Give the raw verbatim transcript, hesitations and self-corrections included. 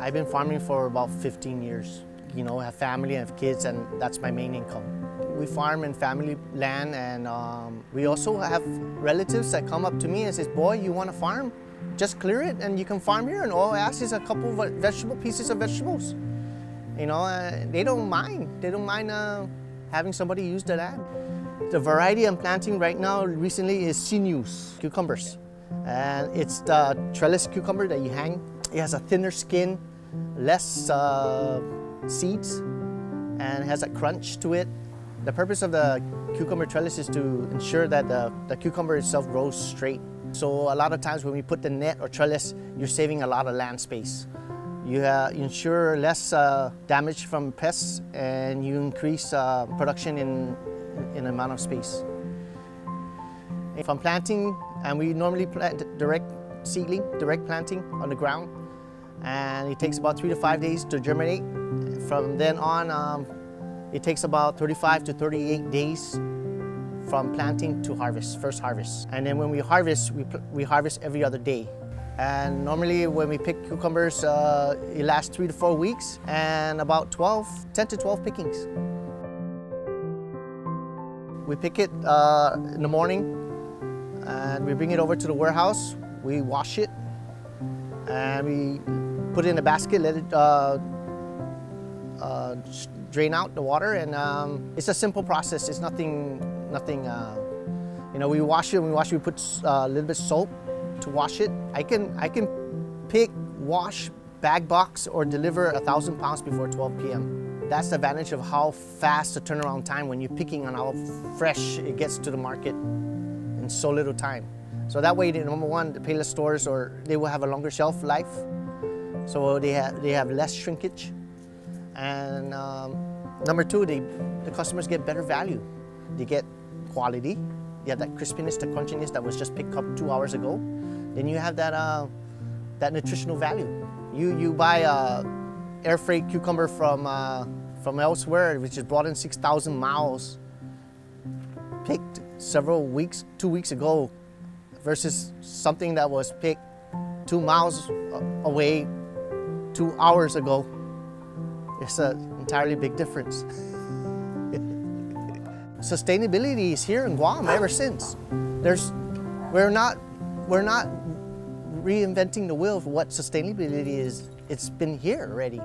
I've been farming for about fifteen years. You know, I have family, I have kids, and that's my main income. We farm in family land, and um, we also have relatives that come up to me and says, boy, you want to farm? Just clear it and you can farm here, and all I ask is a couple of vegetable pieces of vegetables. You know, uh, they don't mind. They don't mind uh, having somebody use the land. The variety I'm planting right now recently is sinews, cucumbers. And it's the trellis cucumber that you hang. It has a thinner skin, less uh, seeds, and has a crunch to it. The purpose of the cucumber trellis is to ensure that the, the cucumber itself grows straight. So a lot of times when we put the net or trellis, you're saving a lot of land space. You uh, ensure less uh, damage from pests, and you increase uh, production in, in amount of space. If I'm planting, and we normally plant direct seedling, direct planting on the ground, and it takes about three to five days to germinate. From then on, um, it takes about thirty-five to thirty-eight days from planting to harvest, first harvest. And then when we harvest, we, we harvest every other day. And normally when we pick cucumbers, uh, it lasts three to four weeks and about twelve, ten to twelve pickings. We pick it uh, in the morning, and we bring it over to the warehouse. We wash it, and we put it in a basket, let it uh, uh, drain out the water, and um, it's a simple process. It's nothing, nothing. Uh, you know, we wash it. We wash it. We put uh, a little bit of soap to wash it. I can, I can pick, wash, bag box, or deliver a thousand pounds before twelve p m That's the advantage of how fast the turnaround time when you're picking, and how fresh it gets to the market. So little time. So that way, number one, the Pay-Less stores, or they will have a longer shelf life, so they have, they have less shrinkage. And um, number two, they, the customers get better value. They get quality. You have that crispiness, the crunchiness that was just picked up two hours ago. Then you have that, uh, that nutritional value. You, you buy an air freight cucumber from, uh, from elsewhere, which is brought in six thousand miles, picked several weeks, two weeks ago, versus something that was picked two miles away two hours ago. It's an entirely big difference. Sustainability is here in Guam ever since. There's, we're not, we're not reinventing the wheel of what sustainability is. It's been here already.